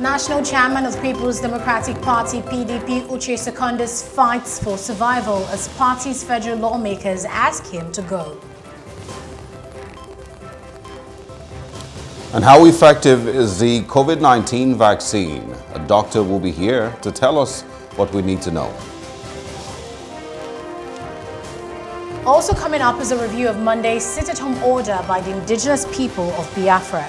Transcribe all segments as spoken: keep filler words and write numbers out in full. National Chairman of People's Democratic Party P D P Uche Secondus fights for survival as party's federal lawmakers ask him to go. And how effective is the COVID nineteen vaccine? A doctor will be here to tell us what we need to know. Also coming up is a review of Monday's sit-at-home order by the indigenous people of Biafra.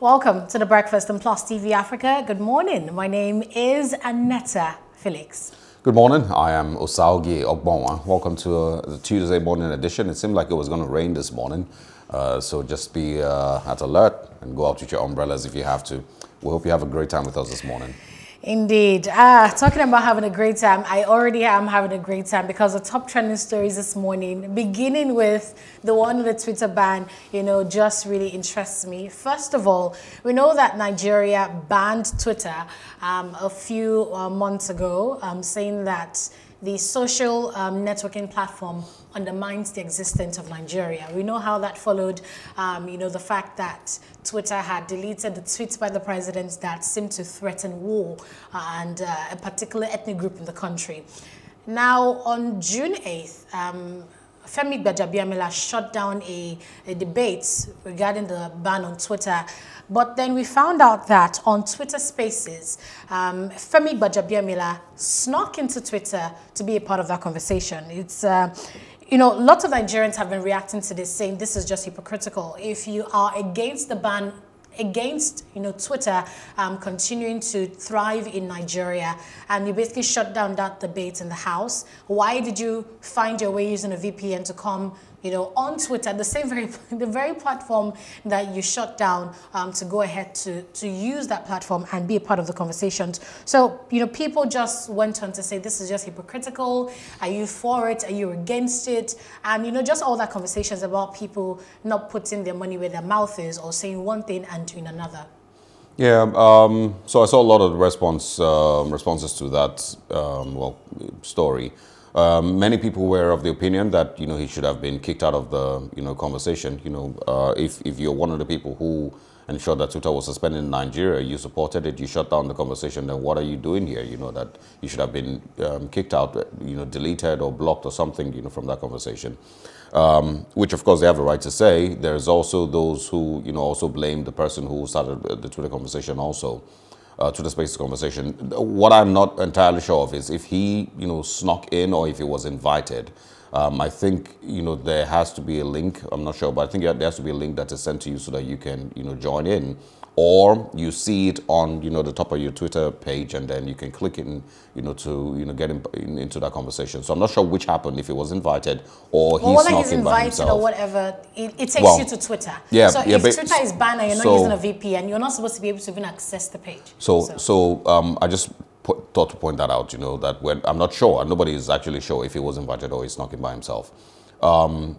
Welcome to The Breakfast on Plus T V Africa. Good morning. My name is Aneta Felix. Good morning. I am Osarogie Ogbonmwan. Welcome to uh, the Tuesday morning edition. It seemed like it was going to rain this morning, uh, so just be uh, at alert and go out with your umbrellas if you have to. We hope you have a great time with us this morning. Indeed. Uh, talking about having a great time, I already am having a great time because the top trending stories this morning, beginning with the one with the Twitter ban, you know, just really interests me. First of all, we know that Nigeria banned Twitter um, a few uh, months ago, um, saying that the social um, networking platform undermines the existence of Nigeria. We know how that followed, um, you know, the fact that Twitter had deleted the tweets by the president that seemed to threaten war and uh, a particular ethnic group in the country. Now, on June eighth, um, Femi Gbajabiamila shut down a, a debate regarding the ban on Twitter. But then we found out that on Twitter Spaces, um, Femi Gbajabiamila snuck into Twitter to be a part of that conversation. It's, uh, you know, lots of Nigerians have been reacting to this, saying this is just hypocritical. If you are against the ban, against, you know, Twitter um, continuing to thrive in Nigeria, and you basically shut down that debate in the House, why did you find your way using a V P N to come, you know, on Twitter, the same very, the very platform that you shut down, um, to go ahead to, to use that platform and be a part of the conversations? So, you know, people just went on to say, this is just hypocritical. Are you for it? Are you against it? And, you know, just all that conversations about people not putting their money where their mouth is or saying one thing and doing another. Yeah, um, so I saw a lot of response, uh, responses to that, um, well, story. Um, many people were of the opinion that, you know, he should have been kicked out of the, you know, conversation. You know, uh, if, if you're one of the people who ensured that Twitter was suspended in Nigeria, you supported it, you shut down the conversation, then what are you doing here? You know, that you should have been um, kicked out, you know, deleted or blocked or something, you know, from that conversation. Um, which, of course, they have a right to say. There's also those who, you know, also blame the person who started the Twitter conversation also. Uh, to the space conversation. What I'm not entirely sure of is if he, you know, snuck in or if he was invited. Um, I think, you know, there has to be a link. I'm not sure, but I think there has to be a link that is sent to you so that you can, you know, join in. Or you see it on, you know, the top of your Twitter page, and then you can click in, you know, to, you know, get in, in, into that conversation. So I'm not sure which happened, if he was invited or he well, snuck he's in invited by himself. Or whatever, it, it takes well, you to Twitter. Yeah, so yeah, if but, Twitter is banned and you're so, not using a V P N, you're not supposed to be able to even access the page. So, so. so um, I just put, thought to point that out, you know, that when I'm not sure, and nobody is actually sure if he was invited or he snuck in by himself. Um,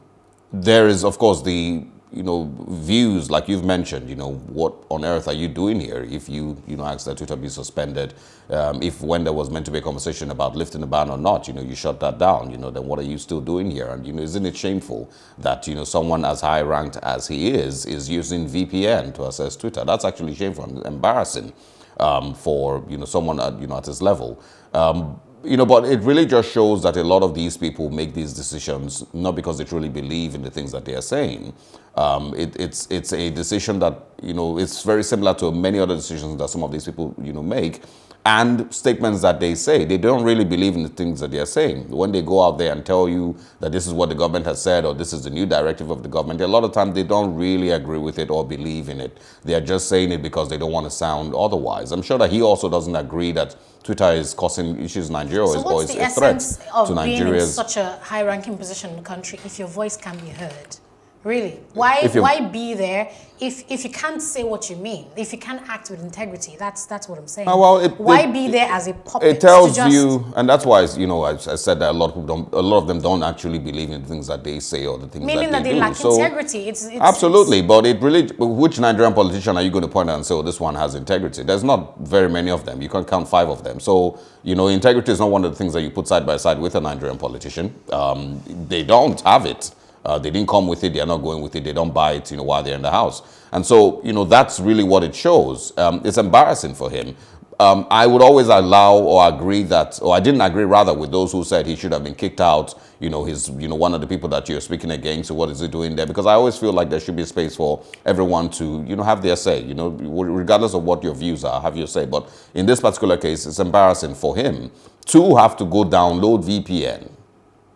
there is, of course, the... you know, views like you've mentioned, you know, what on earth are you doing here? If you, you know, asked that Twitter be suspended, um, if when there was meant to be a conversation about lifting the ban or not, you know, you shut that down, you know, then what are you still doing here? And, you know, isn't it shameful that, you know, someone as high ranked as he is, is using V P N to access Twitter? That's actually shameful and embarrassing um, for, you know, someone at, you know, at his level. Um, You know, but it really just shows that a lot of these people make these decisions not because they truly believe in the things that they are saying. Um, it, it's it's a decision that, you know, it's very similar to many other decisions that some of these people, you know, make, and statements that they say. They don't really believe in the things that they are saying. When they go out there and tell you that this is what the government has said or this is the new directive of the government, a lot of times they don't really agree with it or believe in it. They are just saying it because they don't want to sound otherwise. I'm sure that he also doesn't agree that Twitter is causing issues in Nigeria, so or is a threat to Nigeria. Being in such a high-ranking position in the country if your voice can be heard? Really, why why be there if if you can't say what you mean, if you can't act with integrity? That's that's what I'm saying. Uh, well, it, why it, be there as a puppet? It tells just... you, and that's why it's, you know, I, I said that a lot of people don't, a lot of them don't actually believe in the things that they say or the things meaning that they, that they do. Lack so, integrity. It's, it's absolutely, it's, but it really, which Nigerian politician are you going to point out and say, oh, this one has integrity? There's not very many of them. You can't count five of them. So, you know, integrity is not one of the things that you put side by side with a Nigerian politician. Um, they don't have it. Uh, they didn't come with it. They are not going with it. They don't buy it, you know, while they're in the house. And so, you know, that's really what it shows. Um, it's embarrassing for him. Um, I would always allow or agree that, or I didn't agree rather with those who said he should have been kicked out. You know, he's, you know, one of the people that you're speaking against. So what is he doing there? Because I always feel like there should be space for everyone to, you know, have their say, you know, regardless of what your views are, have your say. But in this particular case, it's embarrassing for him to have to go download V P N,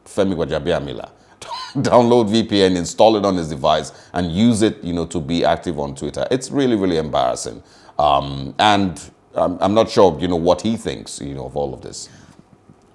Femi Gbajabiamila. Download V P N, install it on his device, and use it, you know, to be active on Twitter. It's really, really embarrassing. Um, and... I'm not sure, you know, what he thinks, you know, of all of this.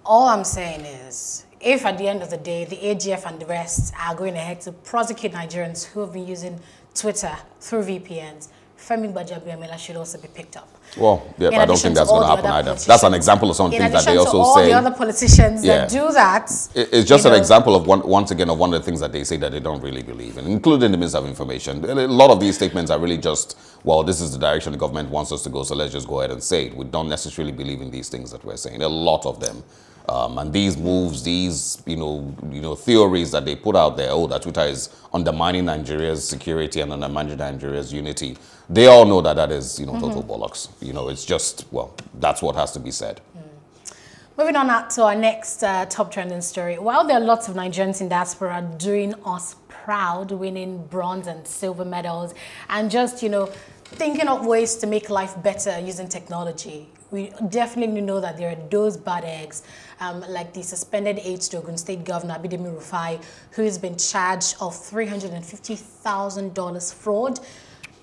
All I'm saying is, if at the end of the day, the A G F and the rest are going ahead to prosecute Nigerians who have been using Twitter through V P Ns, Femi Gbajabiamila should also be picked up. Well, yeah, I don't think that's going to happen either. That's an example of something that they also say. In addition to all the other politicians yeah. that do that. It's just an know. example, of one, once again, of one of the things that they say that they don't really believe in, including the Minister of Information. A lot of these statements are really just, well, this is the direction the government wants us to go, so let's just go ahead and say it. We don't necessarily believe in these things that we're saying. A lot of them. Um, and these moves, these, you know, you know, theories that they put out there, oh, that Twitter is undermining Nigeria's security and undermining Nigeria's unity, they all know that that is, you know, total mm-hmm. bollocks. You know, it's just, well, that's what has to be said. Mm. Moving on out to our next uh, top trending story. While there are lots of Nigerians in diaspora doing us proud, winning bronze and silver medals, and just, you know, thinking of ways to make life better using technology, we definitely know that there are those bad eggs, um, like the suspended aides to Ogun State Governor Abidemi Rufai, who has been charged of three hundred fifty thousand dollars fraud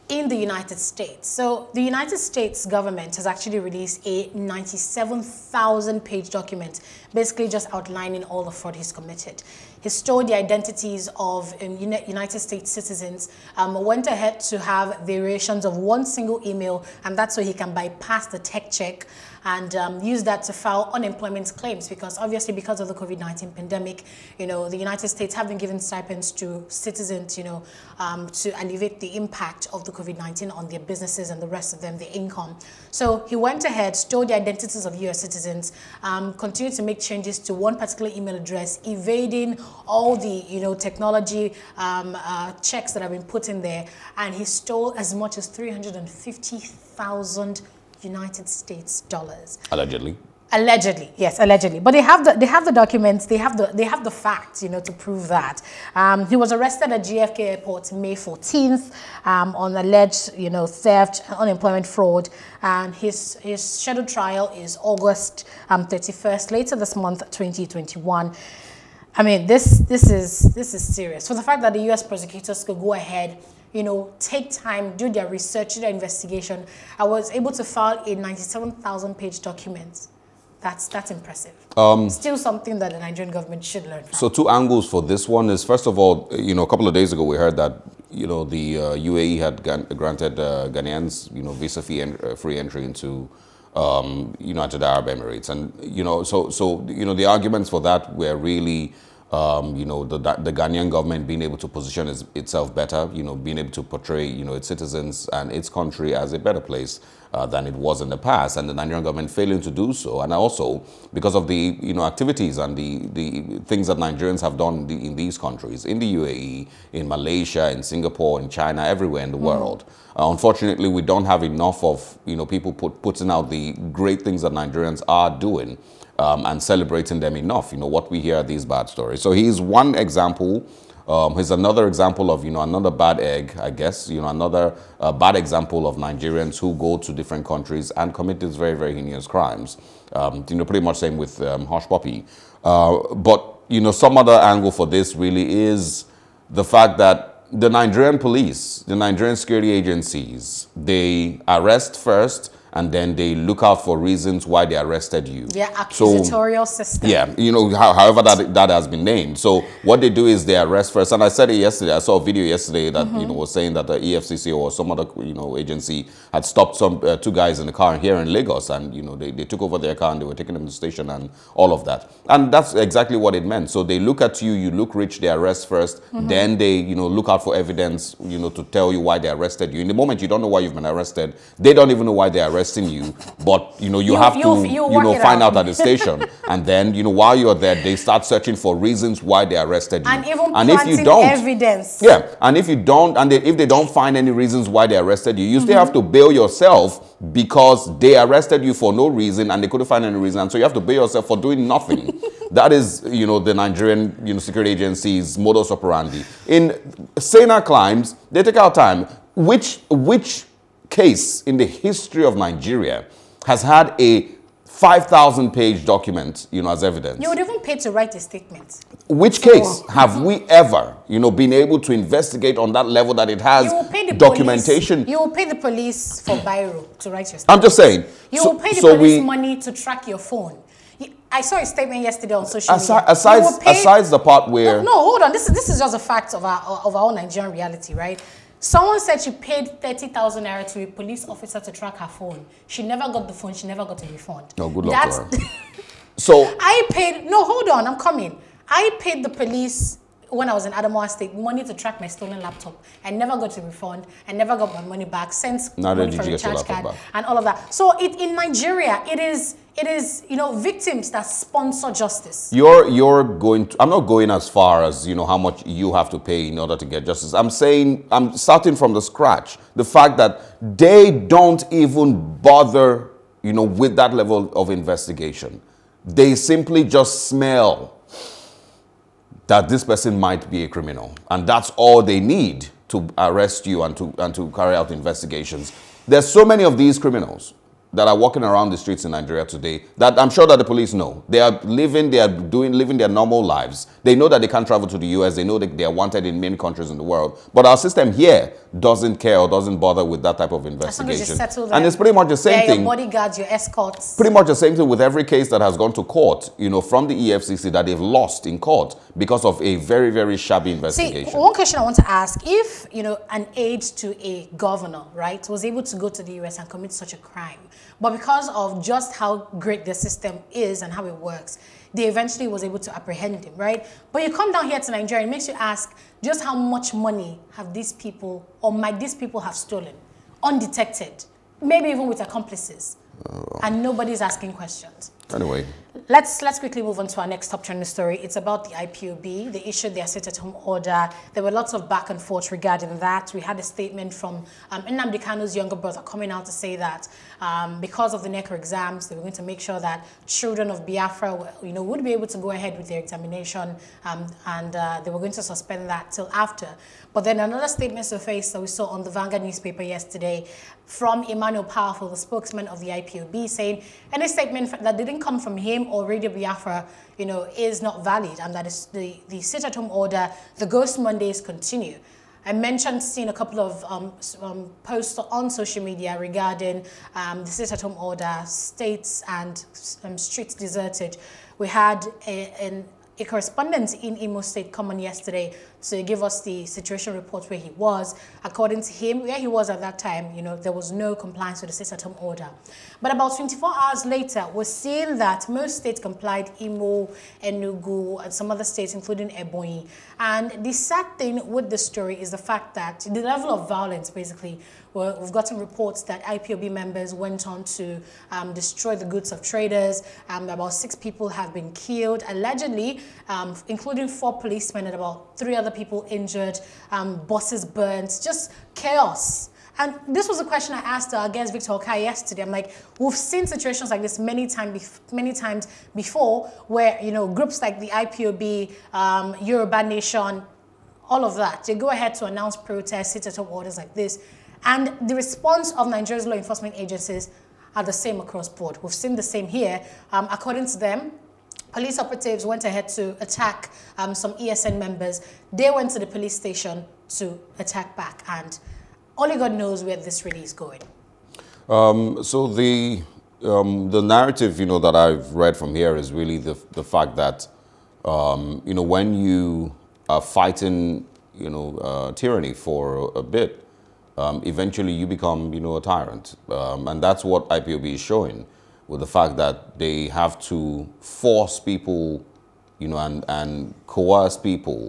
in the United States. So the United States government has actually released a ninety-seven thousand page document, basically just outlining all the fraud he's committed. He stole the identities of um, United States citizens, um, went ahead to have variations of one single email, and that's so he can bypass the tech check, and um, use that to file unemployment claims, because obviously because of the COVID nineteen pandemic, you know, the United States have been giving stipends to citizens, you know, um, to alleviate the impact of the COVID nineteen on their businesses and the rest of them, their income. So he went ahead, stole the identities of U S citizens, um, continued to make changes to one particular email address, evading all the, you know, technology um, uh, checks that have been put in there, and he stole as much as three hundred fifty thousand United States dollars. Allegedly. Allegedly, yes, allegedly. But they have the they have the documents, they have the they have the facts, you know, to prove that. Um, he was arrested at J F K Airport May fourteenth um, on alleged, you know, theft, unemployment fraud, and his his scheduled trial is August um, thirty-first, later this month, twenty twenty-one. I mean, this this is this is serious. For the fact that the U S prosecutors could go ahead, you know, take time, do their research, do their investigation. I was able to file a ninety-seven thousand page document. That's, that's impressive. Um, Still something that the Nigerian government should learn from. So two angles for this one is, first of all, you know, a couple of days ago we heard that, you know, the uh, U A E had granted uh, Ghanaians, you know, visa fee and uh, free entry into um, United Arab Emirates. And, you know, so, so, you know, the arguments for that were really... Um, you know, the, the Ghanaian government being able to position is, itself better, you know, being able to portray, you know, its citizens and its country as a better place uh, than it was in the past, and the Nigerian government failing to do so. And also, because of the, you know, activities and the, the things that Nigerians have done the, in these countries, in the U A E, in Malaysia, in Singapore, in China, everywhere in the mm. world. Uh, unfortunately, we don't have enough of, you know, people put, putting out the great things that Nigerians are doing. Um, and celebrating them enough, you know, what we hear are these bad stories. So he's one example. Um, he's another example of, you know, another bad egg, I guess, you know, another uh, bad example of Nigerians who go to different countries and commit these very, very heinous crimes. Um, you know, pretty much same with um, Hush Puppy. Uh, but, you know, some other angle for this really is the fact that the Nigerian police, the Nigerian security agencies, they arrest first, and then they look out for reasons why they arrested you. Yeah, accusatorial so, system. Yeah, you know, how, however that that has been named. So what they do is they arrest first. And I said it yesterday. I saw a video yesterday that mm-hmm. you know was saying that the E F C C or some other you know agency had stopped some uh, two guys in a car here in Lagos, and you know they they took over their car and they were taking them to the station and all of that. And that's exactly what it meant. So they look at you, you look rich, they arrest first, mm-hmm. then they you know look out for evidence you know to tell you why they arrested you. In the moment you don't know why you've been arrested, they don't even know why they arrested. interesting you, but you know you, you have you, to you, you, you know find out. out at the station, and then you know while you're there, they start searching for reasons why they arrested you. And even and if you don't, evidence. Yeah, and if you don't, and they, if they don't find any reasons why they arrested you, you mm-hmm. still have to bail yourself because they arrested you for no reason and they couldn't find any reason, and so you have to bail yourself for doing nothing. That is, you know, the Nigerian you know, security agency's modus operandi. In saner climes, they take our time. Which, which case in the history of Nigeria has had a five thousand page document, you know, as evidence? You would even pay to write a statement. Which case have we ever, you know, been able to investigate on that level that it has documentation? Police. You will pay the police for biro to write your statement. I'm just saying. You so, will pay the so police we, money to track your phone. I saw a statement yesterday on social aside, media. Aside, paid, aside the part where... No, no, hold on. This is, this is just a fact of our, of our own Nigerian reality, right? Someone said she paid thirty thousand naira to a police officer to track her phone. She never got the phone. She never got a refund. No, good luck That's, to her. So... I paid... No, hold on. I'm coming. I paid the police when I was in Adamawa State money to track my stolen laptop. I never got a refund. I never got my money back. Since money did for you the charge card back. And all of that. So it, in Nigeria, it is... It is, you know, victims that sponsor justice. You're, you're going to, I'm not going as far as, you know, how much you have to pay in order to get justice. I'm saying, I'm starting from the scratch. The fact that they don't even bother, you know, with that level of investigation. They simply just smell that this person might be a criminal. And that's all they need to arrest you and to, and to carry out investigations. There's so many of these criminals that are walking around the streets in Nigeria today that I'm sure that the police know. They are living, they are doing, living their normal lives. They know that they can't travel to the U S. They know that they are wanted in many countries in the world. But our system here doesn't care or doesn't bother with that type of investigation. And it's pretty much the same thing. Your bodyguards, your escorts. Pretty much the same thing with every case that has gone to court, you know, from the E F C C that they've lost in court because of a very, very shabby investigation. See, one question I want to ask, if, you know, an aide to a governor, right, was able to go to the U S and commit such a crime, but because of just how great the system is and how it works, they eventually was able to apprehend him, right? But you come down here to Nigeria, it makes you ask, just how much money have these people, or might these people have stolen, undetected, maybe even with accomplices, oh. and nobody's asking questions. Anyway. Let's, let's quickly move on to our next top trending story. It's about the I P O B. They issued their sit-at-home order. There were lots of back and forth regarding that. We had a statement from um, Nnamdi Kano's younger brother coming out to say that um, because of the NECO exams, they were going to make sure that children of Biafra were, you know, would be able to go ahead with their examination, um, and uh, they were going to suspend that till after. But then another statement surfaced that we saw on the Vanguard newspaper yesterday from Emmanuel Powerful, the spokesman of the I P O B, saying any statement that didn't come from him or Radio Biafra, you know, is not valid, and that is the, the sit-at-home order, the Ghost Mondays continue. I mentioned seeing a couple of um, um, posts on social media regarding um, the sit-at-home order, states and um, streets deserted. We had a, an A correspondent in Imo State come on yesterday to give us the situation report where he was. According to him, where he was at that time, you know, there was no compliance with the sit-at-home order. But about twenty-four hours later, we're seeing that most states complied, Imo, Enugu, and some other states, including Ebonyi. And the sad thing with this story is the fact that the level of violence, basically, well, we've gotten reports that I P O B members went on to um, destroy the goods of traders. Um, about six people have been killed, allegedly, um, including four policemen and about three other people injured, um, buses burnt, just chaos. And this was a question I asked our guest Victor Okai yesterday. I'm like, we've seen situations like this many, time many times before where, you know, groups like the I P O B, um, Yoruba Nation, all of that, they go ahead to announce protests, sit-at-home orders like this. And the response of Nigeria's law enforcement agencies are the same across board. We've seen the same here. Um, according to them, police operatives went ahead to attack um, some E S N members. They went to the police station to attack back. And only God knows where this really is going. Um, so the, um, the narrative, you know, that I've read from here is really the, the fact that, um, you know, when you are fighting, you know, uh, tyranny for a bit, Um, eventually you become, you know, a tyrant. Um, and that's what I P O B is showing with the fact that they have to force people, you know, and, and coerce people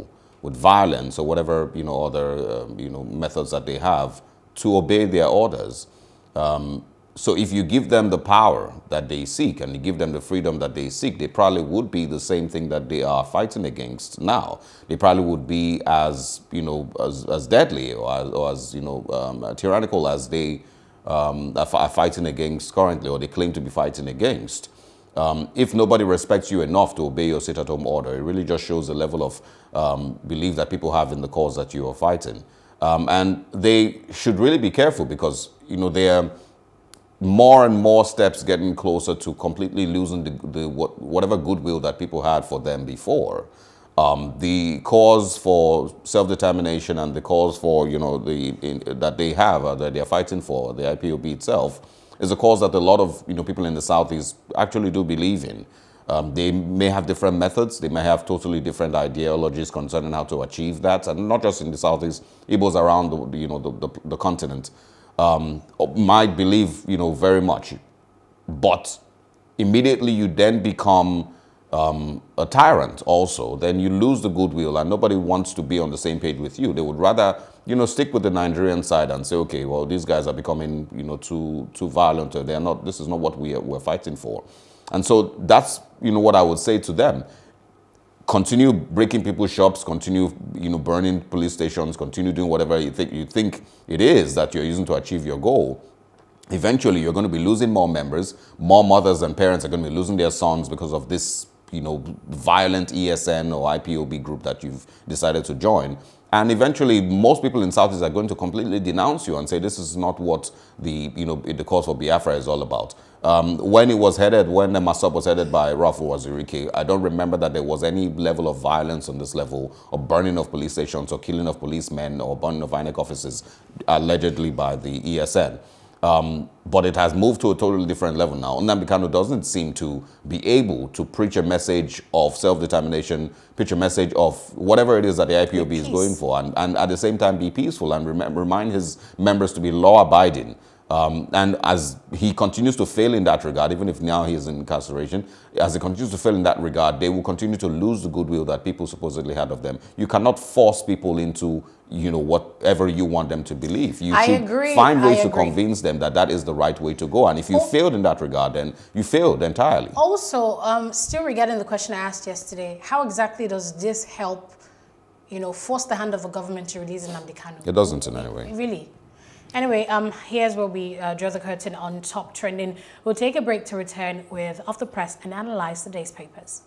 with violence or whatever, you know, other, uh, you know, methods that they have to obey their orders. Um, So if you give them the power that they seek and you give them the freedom that they seek, they probably would be the same thing that they are fighting against now. They probably would be as, you know, as, as deadly or as, or as you know, um, tyrannical as they um, are, are fighting against currently, or they claim to be fighting against. Um, if nobody respects you enough to obey your sit-at-home order, it really just shows the level of um, belief that people have in the cause that you are fighting. Um, and they should really be careful because, you know, they are more and more steps getting closer to completely losing the, the what, whatever goodwill that people had for them before. Um, the cause for self-determination and the cause for, you know, the in, that they have, uh, that they're fighting for, the I P O B itself, is a cause that a lot of, you know, people in the Southeast actually do believe in. Um, they may have different methods, they may have totally different ideologies concerning how to achieve that, and not just in the Southeast, Igbos around the, you know, the, the, the continent. Um, might believe, you know, very much, but immediately you then become um, a tyrant also. Then you lose the goodwill and nobody wants to be on the same page with you. They would rather, you know, stick with the Nigerian side and say, okay, well, these guys are becoming, you know, too, too violent. Or they're not, this is not what we are, we're fighting for. And so that's, you know, what I would say to them. Continue breaking people's shops, continue, you know, burning police stations, continue doing whatever you think you think it is that you're using to achieve your goal. Eventually, you're going to be losing more members. More mothers and parents are going to be losing their sons because of this, you know, violent E S N or I P O B group that you've decided to join. And eventually, most people in Southeast are going to completely denounce you and say this is not what the, you know, the cause for Biafra is all about. Um, when it was headed, when the Masob was headed by Rafael Waziriki, I don't remember that there was any level of violence on this level, or burning of police stations, or killing of policemen, or burning of I N E C offices, allegedly by the E S N. Um, but it has moved to a totally different level now. Nnamdi Kano doesn't seem to be able to preach a message of self-determination, preach a message of whatever it is that the I P O B is going for, and, and at the same time be peaceful and rem remind his members to be law-abiding. Um, and as he continues to fail in that regard, even if now he is in incarceration, as he continues to fail in that regard, they will continue to lose the goodwill that people supposedly had of them. You cannot force people into, you know, whatever you want them to believe. You I should agree. find ways I to agree. convince them that that is the right way to go. And if you oh. failed in that regard, then you failed entirely. Also, um, still regarding the question I asked yesterday, how exactly does this help, you know, force the hand of a government to release Nnamdi Kano? It doesn't in any way. Really? Anyway, um, here's where we uh, draw the curtain on Top Trending. We'll take a break to return with Off the Press and analyze the day's papers.